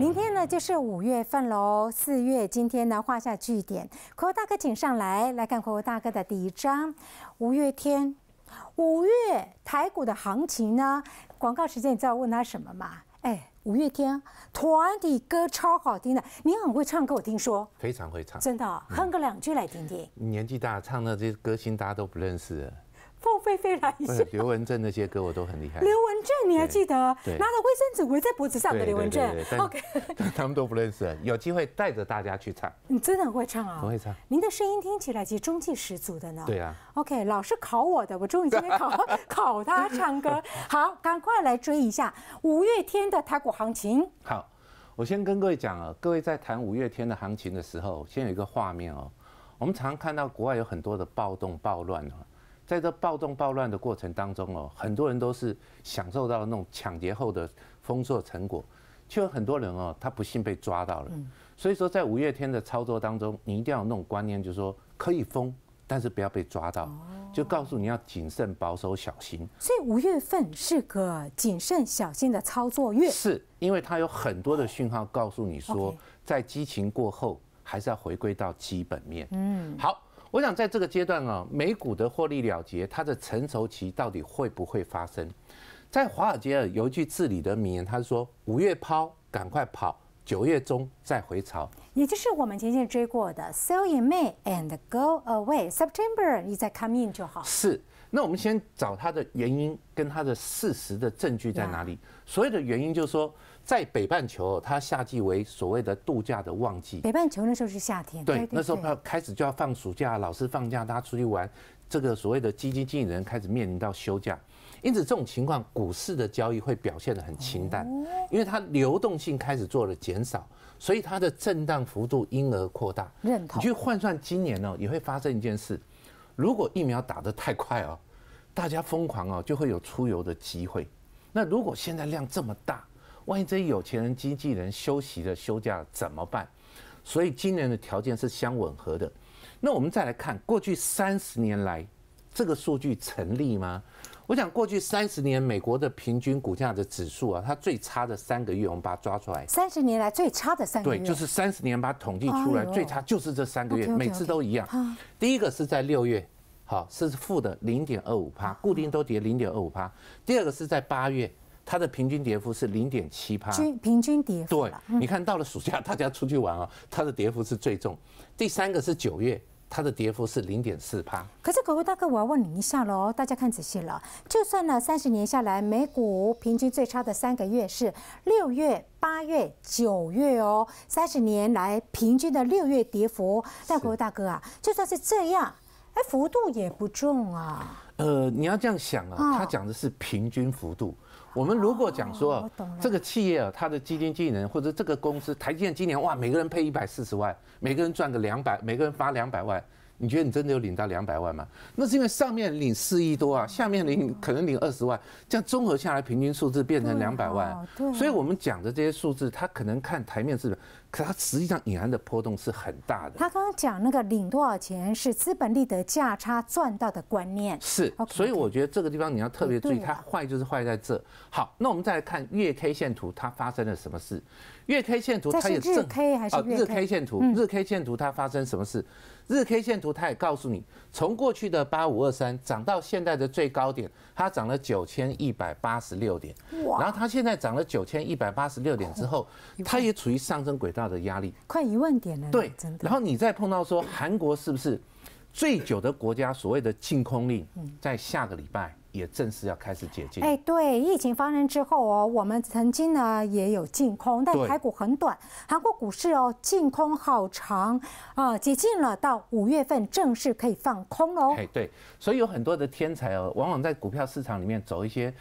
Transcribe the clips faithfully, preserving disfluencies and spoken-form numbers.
明天呢就是五月份喽，四月今天呢画下句点。口口大哥请上来，来看口口大哥的第一章，五月天。五月台股的行情呢？广告时间，你知道问他什么吗？哎，五月天团体歌超好听的，你很会唱歌，我听说。非常会唱，真的、哦，哼个两句来听听。嗯、年纪大，唱的这些歌星大家都不认识了。 凤飞飞来一下，刘文正那些歌我都很厉害。刘文正你还记得？拿着卫生纸围在脖子上的刘文正 ，OK， 他们都不认识。有机会带着大家去唱，你真的很会唱啊！我会唱。您的声音听起来其实中气十足的呢。对啊。OK， 老师考我的，我终于今天考考他唱歌。好，赶快来追一下五月天的台股行情。好，我先跟各位讲啊，各位在谈五月天的行情的时候，先有一个画面哦。我们常看到国外有很多的暴动暴乱哦。 在这暴动暴乱的过程当中哦，很多人都是享受到那种抢劫后的丰硕成果，却有很多人哦，他不幸被抓到了。所以说，在五月天的操作当中，你一定要有那种观念，就是说可以疯，但是不要被抓到，就告诉你要谨慎、保守、小心。所以五月份是个谨慎小心的操作月，是因为它有很多的讯号告诉你说，在激情过后，还是要回归到基本面。嗯，好。 我想在这个阶段啊，美股的获利了结，它的成熟期到底会不会发生？在华尔街有一句至理的名言，他说：“五月抛，赶快跑；九月中再回潮。”也就是我们前面追过的 “Sell in May and go away, September, 你再 come in 就好。”是。那我们先找它的原因跟它的事实的证据在哪里？ Yeah. 所谓的原因就是说，在北半球，它夏季为所谓的度假的旺季。北半球那时候是夏天， 对， 对， 对， 对，那时候它开始就要放暑假，老师放假，大家出去玩。这个所谓的基金经理人开始面临到休假，因此这种情况，股市的交易会表现得很清淡， oh. 因为它流动性开始做了减少，所以它的震荡幅度因而扩大。认同。你去换算今年呢、哦，也会发生一件事。 如果疫苗打得太快哦，大家疯狂哦，就会有出游的机会。那如果现在量这么大，万一这些有钱人、经纪人休息了、休假了怎么办？所以今年的条件是相吻合的。那我们再来看过去三十年来，这个数据成立吗？我想过去三十年美国的平均股价的指数啊，它最差的三个月，我们把它抓出来。三十年来最差的三个月。对，就是三十年把它统计出来，哎、最差就是这三个月， okay, okay, okay, 每次都一样。啊、第一个是在六月。 好，是负的 零点二五趴， 固定都跌 零点二五趴。第二个是在八月，它的平均跌幅是 零点七趴，均平均跌幅。对，你看到了暑假大家出去玩啊，它的跌幅是最重。第三个是九月，它的跌幅是 零点四趴。可是狗狗大哥，我要问你一下喽，大家看仔细了，就算呢三十年下来，美股平均最差的三个月是六月、八月、九月哦，三十年来平均的六月跌幅。但狗狗大哥啊，就算是这样。 哎，幅度也不重啊。呃，你要这样想啊，他讲的是平均幅度。我们如果讲说，这个企业啊，它的基金经理人或者这个公司，台积电今年哇，每个人配一百四十万，每个人赚个两百，每个人发两百万，你觉得你真的有领到两百万吗？那是因为上面领四亿多啊，下面领可能领二十万，这样综合下来平均数字变成两百万。所以我们讲的这些数字，它可能看台面是。 可它实际上隐含的波动是很大的。他刚刚讲那个领多少钱是资本利得价差赚到的观念，是， okay, 所以我觉得这个地方你要特别注意，它坏就是坏在这。好，那我们再来看月 K 线图，它发生了什么事？月 K 线图它也正，日 K 还是月 K？、哦、日 K 线图，嗯、日 K 线图它发生什么事？日 K 线图它也告诉你，从过去的八五二三涨到现在的最高点，它涨了 九千一百八十六 点，然后它现在涨了 九千一百八十六 点之后，它也处于上升轨道。 的压力快一万点了，对，然后你再碰到说韩国是不是最久的国家所谓的禁空令，在下个礼拜也正式要开始解禁。哎，对，疫情发生之后哦，我们曾经呢也有禁空，但台股很短，韩国股市哦禁空好长啊，解禁了到五月份正式可以放空喽。哎，对，所以有很多的天才哦，往往在股票市场里面走一些。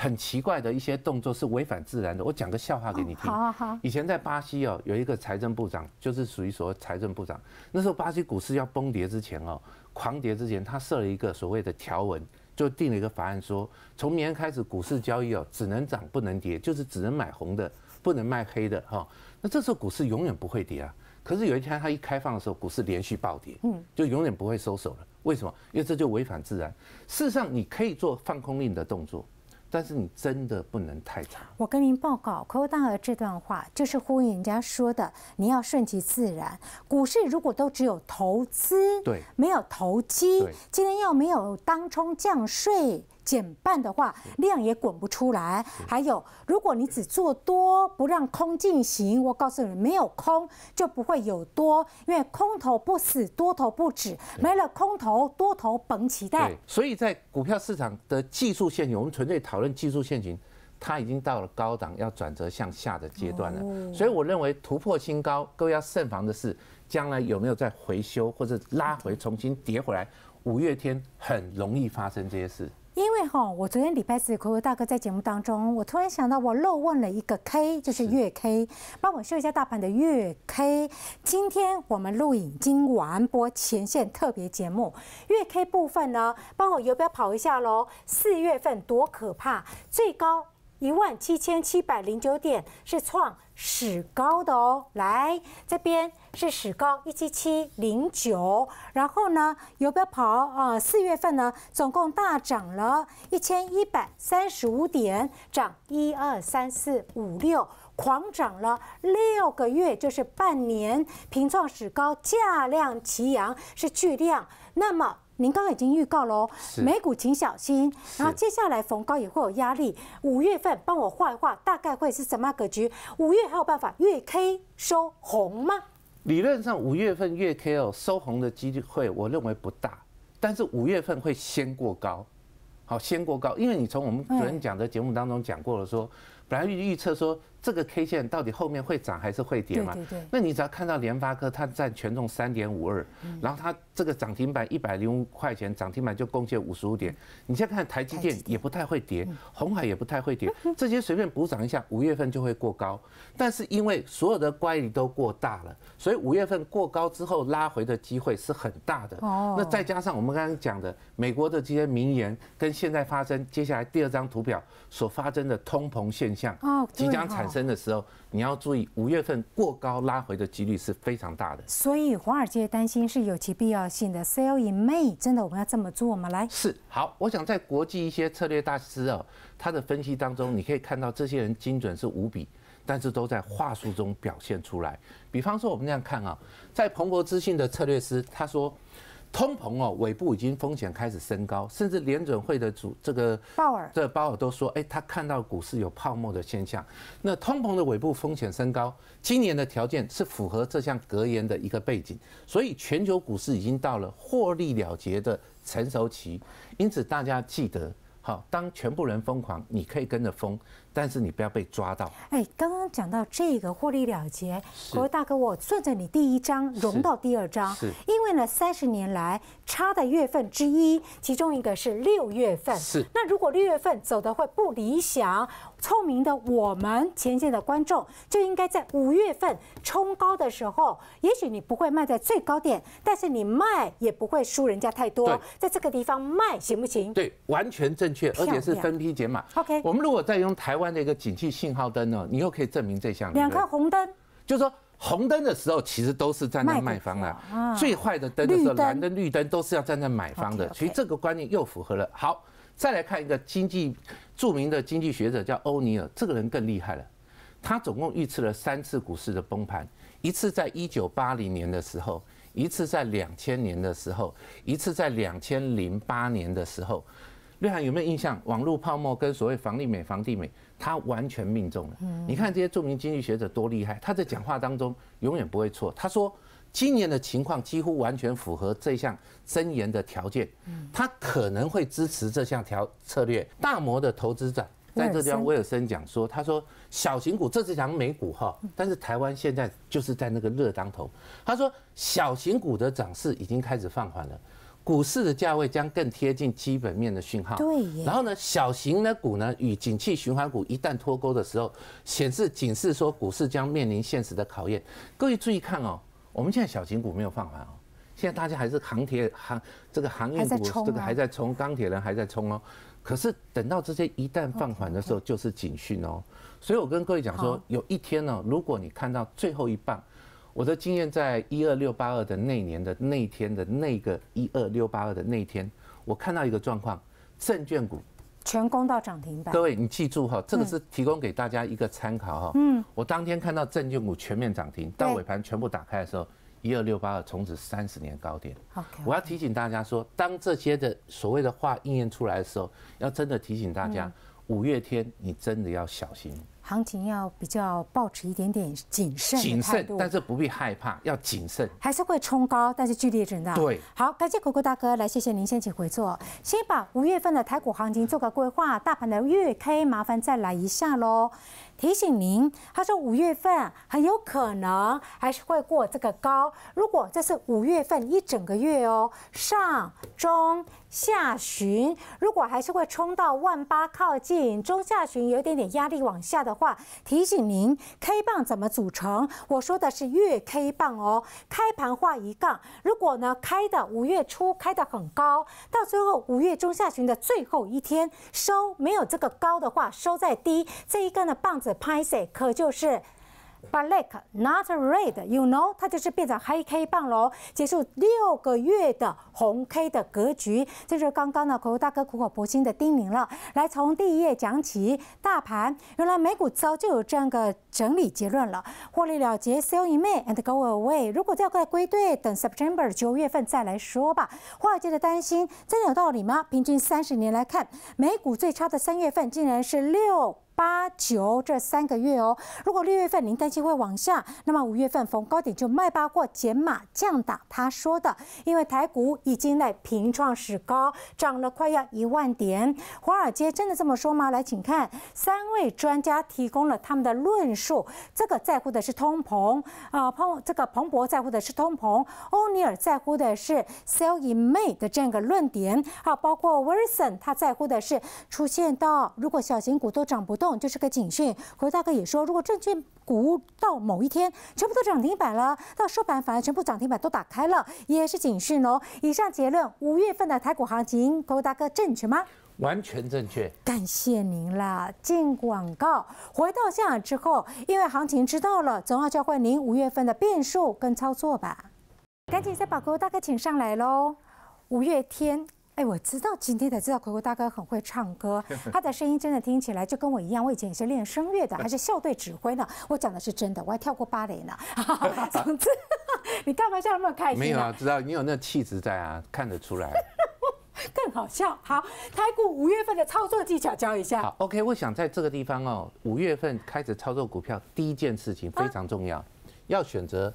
很奇怪的一些动作是违反自然的。我讲个笑话给你听。好，好。以前在巴西哦，有一个财政部长，就是属于所谓财政部长。那时候巴西股市要崩跌之前哦，狂跌之前，他设了一个所谓的条文，就定了一个法案，说从明天开始股市交易哦，只能涨不能跌，就是只能买红的，不能卖黑的哈。那这时候股市永远不会跌啊。可是有一天他一开放的时候，股市连续暴跌，嗯，就永远不会收手了。为什么？因为这就违反自然。事实上，你可以做放空令的动作。但是你真的不能太长。我跟您报告，口大鹅这段话就是呼应人家说的，你要顺其自然。股市如果都只有投资，对，没有投机，今天要没有当冲降税减半的话，量也滚不出来。还有，如果你只做多，不让空进行，我告诉你，没有空就不会有多，因为空头不死，多头不止，没了空头，多头绷起带。所以在股票市场的技术陷阱，我们纯粹讨论技术陷阱，它已经到了高档要转折向下的阶段了。哦、所以我认为突破新高，各位要慎防的是，将来有没有再回修或者拉回重新跌回来，五月天很容易发生这些事。 因为哈，我昨天礼拜四，口味大哥在节目当中，我突然想到，我漏问了一个 K， 就是月 K， 帮我秀一下大盘的月 K。今天我们录影今晚播前线特别节目，月 K 部分呢，帮我游标跑一下喽。四月份多可怕，最高一万七千七百零九点，是创史高的哦。来这边。 是史高一七七零九，然后呢，游标跑啊，四月份呢，总共大涨了一千一百三十五点，涨一二三四五六，狂涨了六个月，就是半年，平创史高，价量齐扬，是巨量。那么您刚刚已经预告喽，美股请小心，然后接下来逢高也会有压力。五月份帮我画一画，大概会是什么样格局？五月还有办法月 K 收红吗？ 理论上五月份月 K 哦收红的机会，我认为不大，但是五月份会先过高，好先过高，因为你从我们昨天讲的节目当中讲过了说，说本来预测说这个 K 线到底后面会涨还是会跌嘛？对对对。那你只要看到联发科它占权重 三点五二， 然后它这个涨停板一百零五块钱，涨停板就贡献五十五点。你再看台积电也不太会跌，鸿海也不太会跌，这些随便补涨一下，五月份就会过高。但是因为所有的乖离都过大了。 所以五月份过高之后拉回的机会是很大的。哦。那再加上我们刚刚讲的美国的这些名言跟现在发生，接下来第二张图表所发生的通膨现象即将产生的时候，你要注意五月份过高拉回的几率是非常大的。所以华尔街担心是有其必要性的。Sell in May， 真的我们要这么做吗？来。是。好，我想在国际一些策略大师哦，他的分析当中，你可以看到这些人精准是无比。 但是都在话术中表现出来。比方说，我们这样看啊，在彭博资讯的策略师他说，通膨哦尾部已经风险开始升高，甚至联准会的主这个鲍尔这鲍尔都说，哎，他看到股市有泡沫的现象。那通膨的尾部风险升高，今年的条件是符合这项格言的一个背景，所以全球股市已经到了获利了结的成熟期。因此，大家记得。 好，当全部人疯狂，你可以跟着疯，但是你不要被抓到。哎，刚刚讲到这个获利了结，各位大哥，我顺着你第一章融到第二章，因为呢，三十年来差的月份之一，其中一个是六月份。是，那如果六月份走的会不理想，聪明的我们前线的观众就应该在五月份冲高的时候，也许你不会卖在最高点，但是你卖也不会输人家太多，在这个地方卖行不行？对，完全正确。 而且是分批解码。OK， 我们如果再用台湾的一个景气信号灯呢，你又可以证明这项两颗红灯，就是说红灯的时候其实都是站在卖方了，啊、最坏的灯的时候，蓝灯、绿灯都是要站在买方的。所以这个观念又符合了。好，再来看一个经济著名的经济学者叫欧尼尔，这个人更厉害了，他总共预测了三次股市的崩盘，一次在一九八零年的时候，一次在两千年的时候，一次在两千零八年的时候。 瑞涵有没有印象？网络泡沫跟所谓房利美、房地美，他完全命中了。你看这些著名经济学者多厉害，他在讲话当中永远不会错。他说，今年的情况几乎完全符合这项箴言的条件，他可能会支持这项条策略。大摩的投资长在这地方威尔森讲说，他说小型股这是讲美股哈，但是台湾现在就是在那个热当头。他说小型股的涨势已经开始放缓了。 股市的价位将更贴近基本面的讯号。对。然后呢，小型的股呢与景气循环股一旦脱钩的时候，显示警示说股市将面临现实的考验。各位注意看哦，我们现在小型股没有放缓哦，现在大家还是航铁航这个航运股这个还在冲，钢铁人还在冲哦。可是等到这些一旦放缓的时候，就是警讯哦。所以我跟各位讲说，有一天呢、哦，如果你看到最后一棒。 我的经验在一二六八二的那年的那一天的那个一二六八二的那一天，我看到一个状况，证券股全攻到涨停板。各位，你记住哈、哦，这个是提供给大家一个参考哈、哦。嗯，我当天看到证券股全面涨停，到尾盘全部打开的时候，一二六八二重指三十年高点。Okay, okay. 我要提醒大家说，当这些的所谓的话应验出来的时候，要真的提醒大家，五、嗯、月天你真的要小心。 行情要比较保持一点点谨慎，谨慎，但是不必害怕，要谨慎。还是会冲高，但是剧烈震荡。对，好，感谢狗狗大哥，来谢谢您，先请回座，先把五月份的台股行情做个规划，大盘的月 K 麻烦再来一下喽。提醒您，他说五月份很有可能还是会过这个高，如果这是五月份一整个月哦，上中。 下旬如果还是会冲到万八靠近，中下旬有一点点压力往下的话，提醒您 K 棒怎么组成？我说的是月 K 棒哦，开盘画一杠。如果呢开的五月初开的很高，到最后五月中下旬的最后一天收没有这个高的话，收在低，这一根的棒子拍谁可就是。 Black not red, you know， 它就是变成黑 K 棒喽，结束六个月的红 K 的格局。这就是刚刚呢，口大哥苦口婆心的叮咛了。来，从第一页讲起，大盘原来美股早就有这样个整理结论了，获利了结 ，sell in May and go away。如果要再归队，等 September 九月份再来说吧。华尔街的担心真的有道理吗？平均三十年来看，美股最差的三月份竟然是六。 八九这三个月哦，如果六月份您担心会往下，那么五月份逢高点就卖八或减码降打。他说的，因为台股已经在平创史高，涨了快要一万点。华尔街真的这么说吗？来，请看三位专家提供了他们的论述。这个在乎的是通膨，啊，彭这个彭博在乎的是通膨，欧尼尔在乎的是 sell in May 的这样一个论点，还有包括 Wilson 他在乎的是出现到如果小型股都涨不动。 就是个警讯。国大哥也说，如果证券股到某一天全部都涨停板了，到收盘反而全部涨停板都打开了，也是警讯哦。以上结论，五月份的台股行情，国大哥正确吗？完全正确。感谢您啦。进广告，回到现场之后，因为行情知道了，总要教会您五月份的变数跟操作吧。赶紧再把国大哥请上来喽。五月天。 哎，我知道今天才知道狗狗大哥很会唱歌，他的声音真的听起来就跟我一样。我以前也是练声乐的，还是校队指挥呢。我讲的是真的，我还跳过芭蕾呢。总之，你干嘛笑那么开心、啊？没有啊，知道你有那气质在啊，看得出来。更好笑。好，台股五月份的操作技巧教一下。好 ，OK， 我想在这个地方哦，五月份开始操作股票，第一件事情非常重要，啊、要选择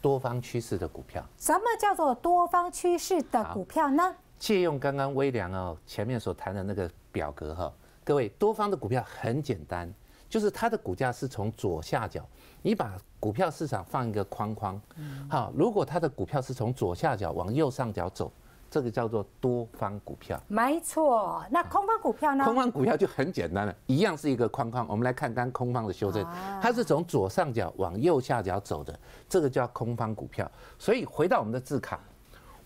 多方趋势的股票。什么叫做多方趋势的股票呢？ 借用刚刚微良哦前面所谈的那个表格哈、哦，各位多方的股票很简单，就是它的股价是从左下角，你把股票市场放一个框框，好，如果它的股票是从左下角往右上角走，这个叫做多方股票。没错，那空方股票呢？空方股票就很简单了，一样是一个框框。我们来看刚空方的修正，它是从左上角往右下角走的，这个叫空方股票。所以回到我们的字卡。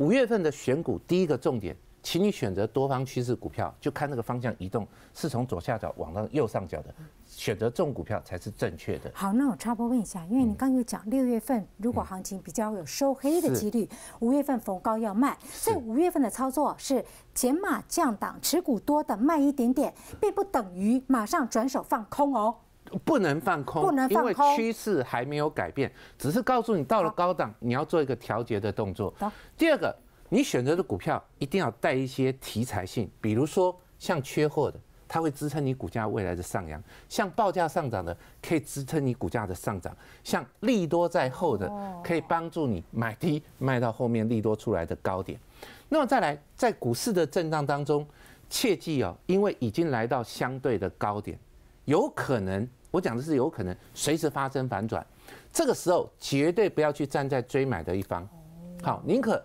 五月份的选股，第一个重点，请你选择多方趋势股票，就看那个方向移动是从左下角往到右上角的，选择重股票才是正确的。好，那我插播问一下，因为你刚有讲六月份如果行情比较有收黑的几率，五月份逢高要卖，所以五月份的操作是减码降档，持股多的卖一点点，并不等于马上转手放空哦。 不能放空，不能放空，因为趋势还没有改变，只是告诉你到了高档，你要做一个调节的动作。第二个，你选择的股票一定要带一些题材性，比如说像缺货的，它会支撑你股价未来的上扬；像报价上涨的，可以支撑你股价的上涨；像利多在后的，可以帮助你买低卖到后面利多出来的高点。那么再来，在股市的震荡当中，切记哦，因为已经来到相对的高点，有可能。 我讲的是有可能随时发生反转，这个时候绝对不要去站在追买的一方，好，宁可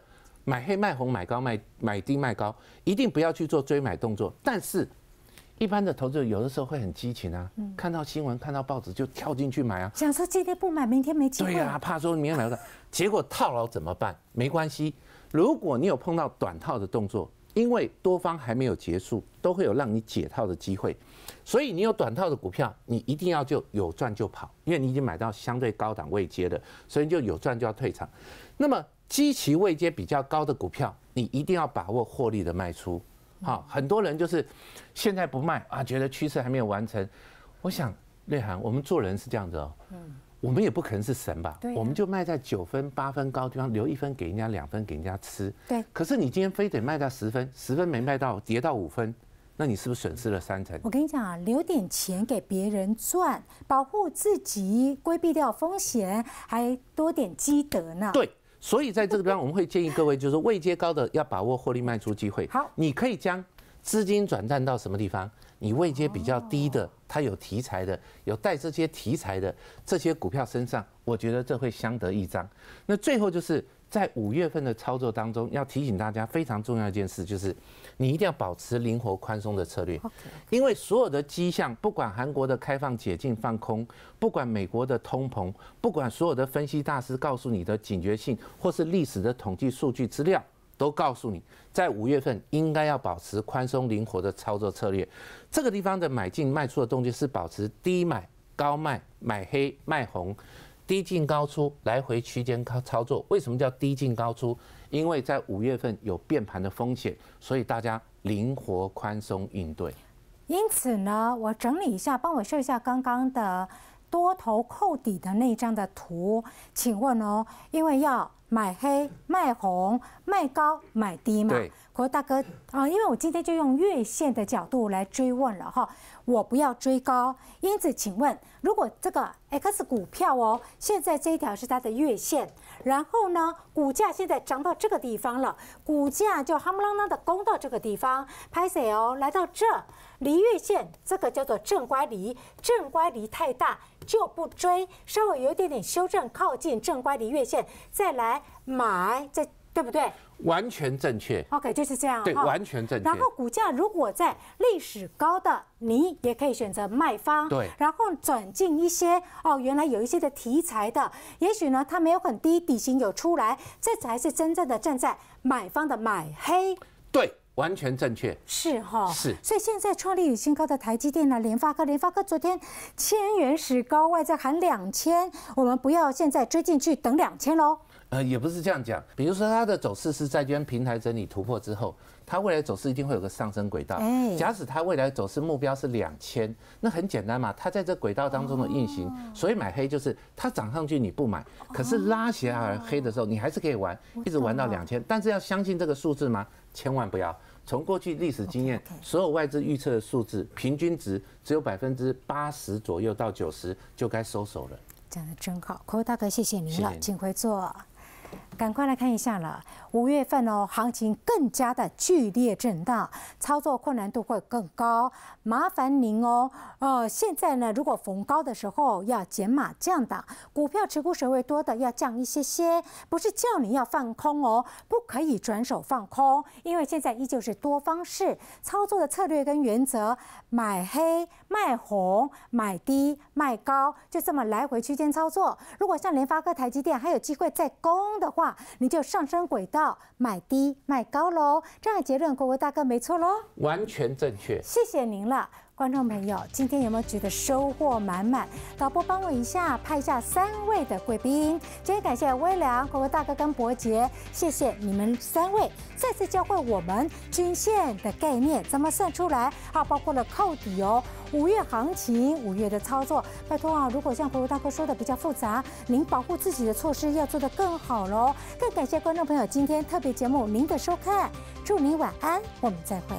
买黑卖红，买高卖买低卖高，一定不要去做追买动作。但是，一般的投资人有的时候会很激情啊，看到新闻看到报纸就跳进去买啊，想说今天不买，明天没机会。对啊，怕说明天买不到，结果套牢怎么办？没关系，如果你有碰到短套的动作。 因为多方还没有结束，都会有让你解套的机会，所以你有短套的股票，你一定要就有赚就跑，因为你已经买到相对高档位阶了，所以你就有赚就要退场。那么基期位阶比较高的股票，你一定要把握获利的卖出。好，很多人就是现在不卖啊，觉得趋势还没有完成。我想，瑞涵，我们做人是这样子哦，嗯，我们也不可能是神吧？对，我们就卖在九分、八分高地方，留一分给人家，两分给人家吃。对。可是你今天非得卖到十分，十分没卖到，跌到五分。 那你是不是损失了三成？我跟你讲啊，留点钱给别人赚，保护自己，规避掉风险，还多点积德呢。对，所以在这个地方，我们会建议各位，就是位阶高的要把握获利卖出机会。好，你可以将资金转战到什么地方？你位阶比较低的，它有题材的，有带这些题材的这些股票身上，我觉得这会相得益彰。那最后就是。 在五月份的操作当中，要提醒大家非常重要一件事，就是你一定要保持灵活宽松的策略，因为所有的迹象，不管韩国的开放、解禁、放空，不管美国的通膨，不管所有的分析大师告诉你的警觉性，或是历史的统计数据资料，都告诉你，在五月份应该要保持宽松灵活的操作策略。这个地方的买进卖出的动机是保持低买高卖，买黑卖红。 低进高出，来回区间操作。为什么叫低进高出？因为在五月份有变盘的风险，所以大家灵活宽松应对。因此呢，我整理一下，帮我秀一下刚刚的多头扣底的那张的图。请问哦，因为要买黑、卖红、卖高、买低嘛？对。可是大哥啊、呃，因为我今天就用月线的角度来追问了哈。 我不要追高，因此请问，如果这个 X 股票哦，现在这一条是它的月线，然后呢，股价现在涨到这个地方了，股价就哈姆朗朗的攻到这个地方，拍谁哦，来到这离月线，这个叫做正乖离，正乖离太大就不追，稍微有一点点修正，靠近正乖离月线再来买，再对不对？ 完全正确 ，OK， 就是这样。对，完全正确。然后股价如果在历史高的，你也可以选择卖方。对。然后转进一些哦，原来有一些的题材的，也许呢它没有很低，底型有出来，这才是真正的站在买方的买黑。对。 完全正确，是哈、哦，是。所以现在创立与新高的台积电呢，联发科，联发科昨天千元史高，外在喊两千，我们不要现在追进去等两千喽。呃，也不是这样讲，比如说它的走势是在这平台整理突破之后，它未来走势一定会有个上升轨道。哎，假使它未来走势目标是两千，那很简单嘛，它在这轨道当中的运行，哦、所以买黑就是它涨上去你不买，可是拉斜而黑的时候你还是可以玩，一直玩到两千，但是要相信这个数字吗？ 千万不要！从过去历史经验， okay, okay. 所有外资预测的数字平均值只有百分之八十左右到九十，就该收手了。讲得真好，柯大哥，谢谢您了，谢谢请回座。赶快来看一下了，五月份哦，行情更加的剧烈震荡，操作困难度会更高，麻烦您哦。呃，现在呢，如果逢高的时候要减码降档，股票持股水位多的要降一些些，不是叫你要放空哦。 可以转手放空，因为现在依旧是多方式操作的策略跟原则，买黑、卖红、买低、卖高，就这么来回区间操作。如果像联发科、台积电还有机会再攻的话，你就上升轨道买低卖高喽。这样的结论，各位大哥没错喽，完全正确。谢谢您了。 观众朋友，今天有没有觉得收获满满？导播帮我一下，拍一下三位的贵宾。今天感谢微良、国国大哥跟伯杰，谢谢你们三位再次教会我们均线的概念怎么算出来，啊，包括了扣底哦。五月行情，五月的操作，拜托啊！如果像国国大哥说的比较复杂，您保护自己的措施要做得更好喽。更感谢观众朋友今天特别节目您的收看，祝您晚安，我们再会。